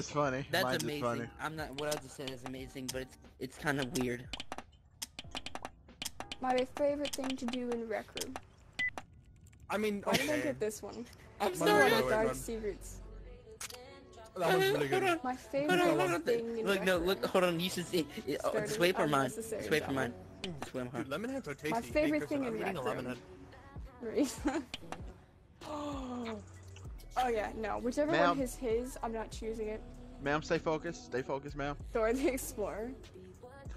It's funny. That's Mine's amazing. Funny. I'm not. What I was just saying is amazing, but it's kind of weird. My favorite thing to do in Rec Room. I mean, okay. Why did I get this one? I'm sorry. Dark secrets. That was really good. My favorite thing in Rec Room. Look, hold on. You should see. Swipe or mine. Swipe or mine. Dude, lemon heads are tasty. My favorite thing in Rec Room. Oh yeah, no. Whichever one is his, I'm not choosing it. Ma'am, stay focused. Stay focused, ma'am. Dora the Explorer.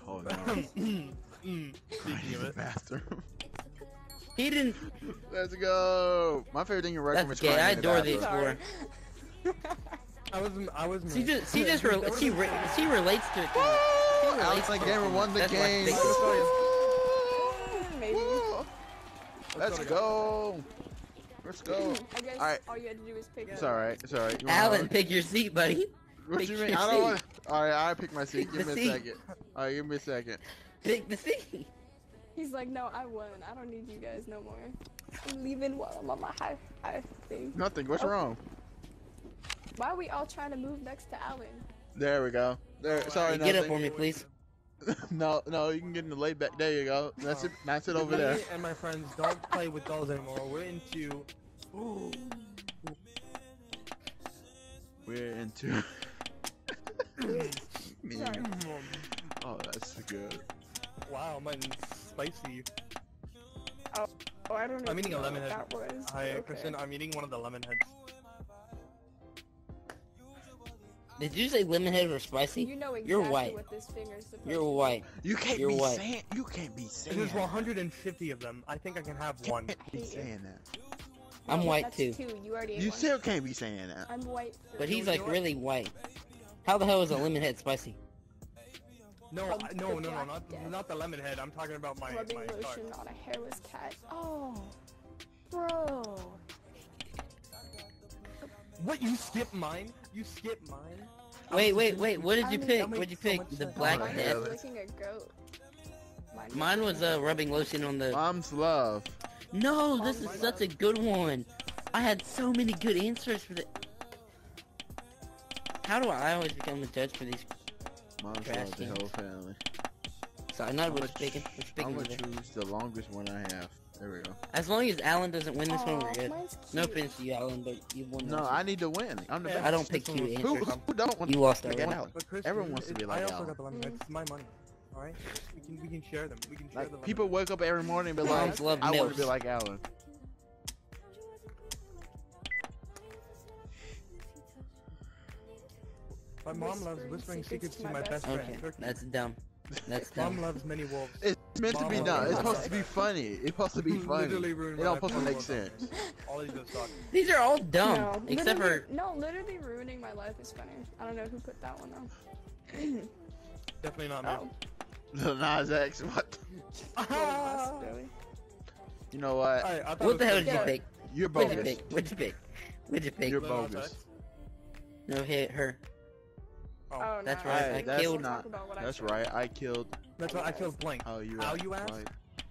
Oh no. Speaking of it. Bathroom. He didn't. Let's go. My favorite thing in Rec Room is crying in the bathroom. I was. She relates to it. I was like, Gamer won the game. Let's go. Let's go. I guess all right. All you had to do was pick. It's alright. It's alright. Alan, pick your seat, buddy. What do you mean? I don't want. All right, I pick my seat. Give me a second. All right, give me a second. Pick the seat. He's like, no, I won. I don't need you guys no more. I'm leaving while I'm on my high thing. Nothing. What's wrong? Why are we all trying to move next to Alan? There we go. There. Sorry, nothing. Get up for me, please. No, you can get in the lay back. There you go. That's it. That's it over there. Me and my friends don't play with dolls anymore. We're into. Ooh. We're into. Oh, that's good. Wow, mine's spicy. Oh, I don't know. I'm eating a lemon head. Hi, Kristen. I'm eating one of the lemon heads. Did you say lemon head or spicy? You know exactly you're white. What this finger's supposed you're white. You can't you're be white. Saying. You can't be saying. There's 150 of them. I think I can have one. I be saying that. I'm white that's too. Two. You already. You still can't be saying that. I'm white. But he's like really white. How the hell is a lemon head spicy? No, not the lemon head. I'm talking about my. Rubbing my lotion on a hairless cat. Oh, bro. What, you skip mine? You skip mine? Wait, what did you pick? What did you pick? The black head? Mine was rubbing lotion on the... Mom's love. No, this is such a good one. I had so many good answers for the... How do I always become the judge for these Mom's love, the whole family. Sorry, not what I'm gonna choose the longest one I have. There we go. As long as Alan doesn't win this one, we're good. No offense to you, Alan, but you won. No, I need to win. I'm the best. I don't pick you answers. Who don't want? You lost already. Everyone wants to be like Alan. I also got the lemon heads. It's my money. All right, we can share them. We can share them. People wake up every morning and be like, I want to be like Alan. My mom loves whispering secrets to my best friend. Okay, that's dumb. That's dumb. Mom loves many wolves. It's meant to be dumb. It's supposed to be funny. It's supposed to be funny. It all supposed to make sense. These are all dumb, except for literally ruining my life is funny. I don't know who put that one though. Definitely not me. The Nas X. What? You know what? What the hell did you pick? You're bogus. What'd you pick? You're bogus. No, hit her. Oh, that's right. I killed. That's right. I killed. That's right. I killed blank. Oh, you asked?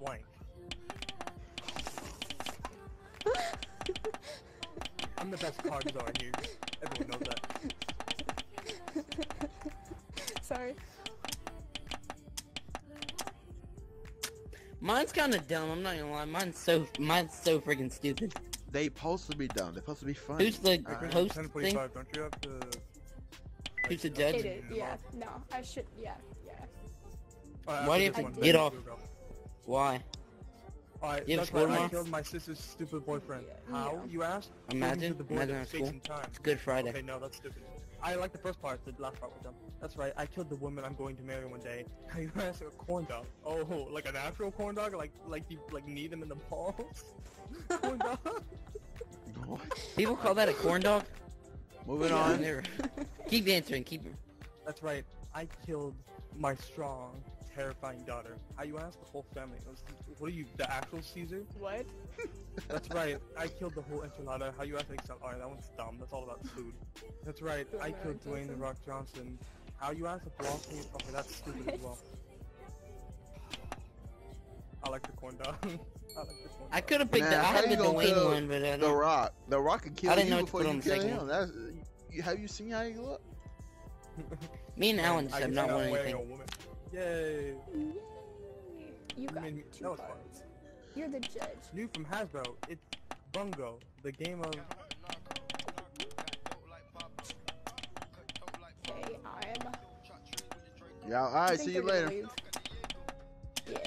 Blank. I'm the best card czar here. Everyone knows that. Sorry. Mine's kind of dumb. I'm not gonna lie. Mine's so freaking stupid. They supposed to be dumb. They're supposed to be fun. Who's the host thing? Don't you have to? Who's the judge? It is, yeah, no, I should, yeah. Why do you have to get off? Why? Alright, that's why I killed my sister's stupid boyfriend. Yeah. How, you asked? Imagine at school. It's Good Friday. Okay, no, that's stupid. I like the first part, the last part was dumb. That's right, I killed the woman I'm going to marry one day. Now you asked a corn dog. Oh, like an actual corn dog? Like you, like, knee them in the balls? Corn dog? What? People call that a corn dog? Moving on. Keep answering, keep it. That's right. I killed my strong, terrifying daughter. How you asked the whole family. What are you, the actual Caesar? What? That's right. I killed the whole enchilada. How you asked Excel? Alright, that one's dumb. That's all about food. That's right. I killed Dwayne The Rock Johnson. How you asked the philosophy? Okay, that's stupid as well. I like the corn dog. I could have picked I had the Dwayne one, but I don't. The Rock could kill you before you kill him. Have you seen how he look? Me and Alan just have not won anything. Yay! Yay! You got two cards. You're the judge. New from Hasbro. It's Bungo, the game of. Okay, yeah. Alright. See you later. Leave. Yeah.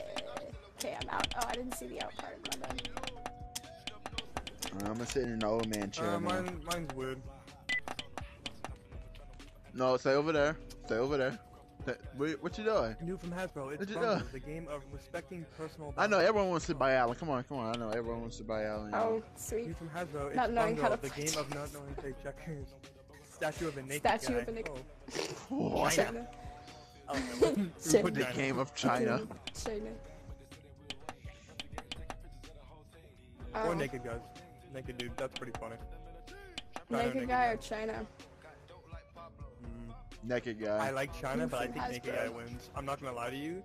Okay, I'm out. Oh, I didn't see the out card. My bad. I'm gonna sit in an old man chair. Mine's weird. No, stay over there. Stay over there. Wait, what you doing? New from Hasbro. It's from the game of respecting personal. Boundaries. I know everyone wants to sit by Alan. Come on, come on. I know everyone wants to sit by Alan. Oh, sweet. New from Hasbro. It's not knowing how to. The game of not knowing how to play checkers. Statue of a naked guy. Statue of a naked. Oh. China. China. China. The game of China. China. Or naked guys. Naked dude. That's pretty funny. Naked guy or China. Naked guy. I like China, but I think naked guy wins. I'm not gonna lie to you.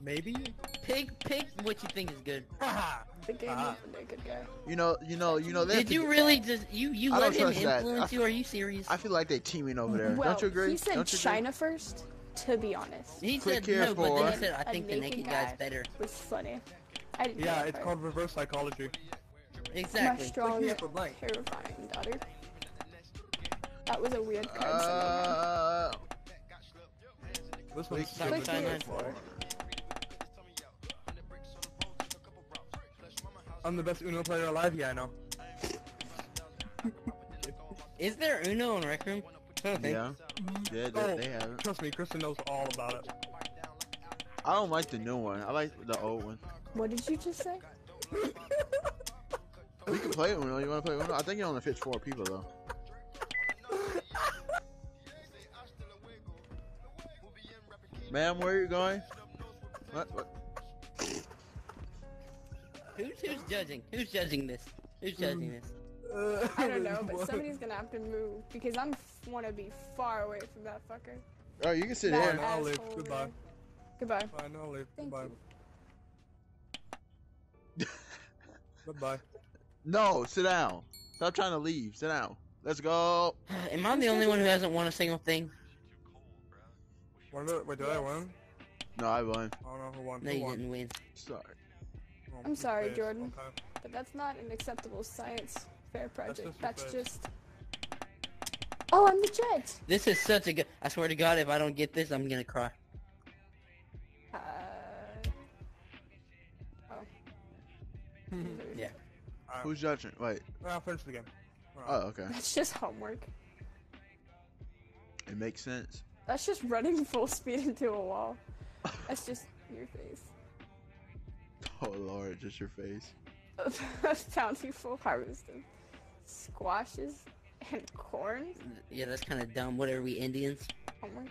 Maybe. Pick what you think is good. The game of the naked guy. You know. Did you really just you let him influence you? Are you serious? I feel like they teaming over there. Well, don't you agree? He said China first. To be honest. He said no, but then he said I think the naked guy's better. Was funny. I didn't. Yeah, it's called reverse psychology. Exactly. My strong, terrifying daughter. That was a weird card. This one's so China. I'm the best Uno player alive. Yeah, I know. Is there Uno on Rec Room? Yeah. Yeah, they have it. Trust me, Kristen knows all about it. I don't like the new one. I like the old one. What did you just say? We can play Uno. You want to play Uno? I think it only fits 4 people though. Ma'am, where are you going? What? Who's judging? Who's judging this? Who's judging this? I don't know, but somebody's gonna have to move because I'm wanna be far away from that fucker. Oh, you can sit here. And I'll leave. Goodbye. Goodbye. Fine, I'll leave. Goodbye. Goodbye. No, sit down. Stop trying to leave. Sit down. Let's go. Am I the only one who hasn't won a single thing? Wait, did I win? No, I won. I don't know who won. No, you didn't win. Sorry. I'm sorry, Jordan. Okay. But that's not an acceptable science fair project. That's just... Oh, I'm the judge! This is such a good... I swear to God, if I don't get this, I'm gonna cry. Oh. Yeah. Right. Who's judging? Wait. I'll finish the game. Oh, okay. That's just homework. It makes sense. That's just running full speed into a wall. That's just your face. Oh Lord, just your face. Bountiful harvest of squashes and corn. Yeah, that's kind of dumb. What are we, Indians? Homework.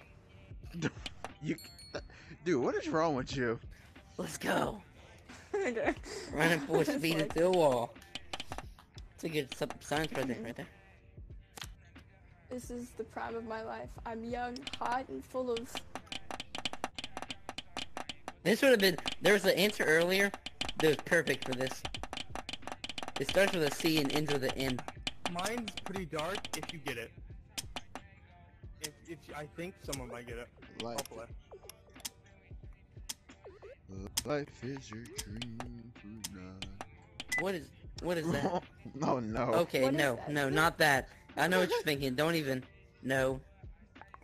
Dude, what is wrong with you? Let's go. Okay. Running full speed into a wall. It's a good science project right there. This is the prime of my life. I'm young, hot, and full of... This would have been... There was an answer earlier that was perfect for this. It starts with a C and ends with an N. Mine's pretty dark if you get it. If I think someone might get it. Hopefully. Life is your dream tonight. What is that? Oh no. Okay, no, not that. I know what you're thinking. Don't even. No.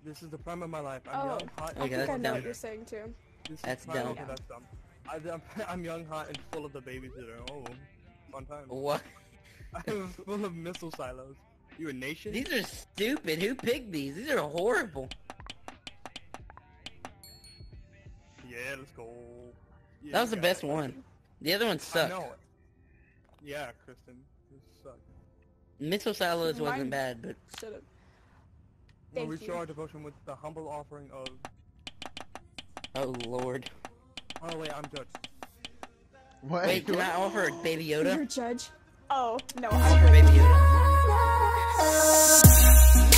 This is the prime of my life. I'm young, hot. Okay, that's dumb. What you're saying too. That's dumb. Okay, that's dumb. I'm young, hot, and full of the babysitter. Oh, fun time. What? I'm full of missile silos. You a nation? These are stupid. Who picked these? These are horrible. Yeah, let's go. Yeah, that was the best one. The other one sucked. I know it. Yeah, Kristen, this sucked. Missile silos wasn't bad, but... Shut up. Thank you. We show our devotion with the humble offering of... Oh, Lord. Oh, wait, I'm judge. What? Wait, can I offer Baby Yoda? You're judge? Oh, no, I'm offer Baby Yoda.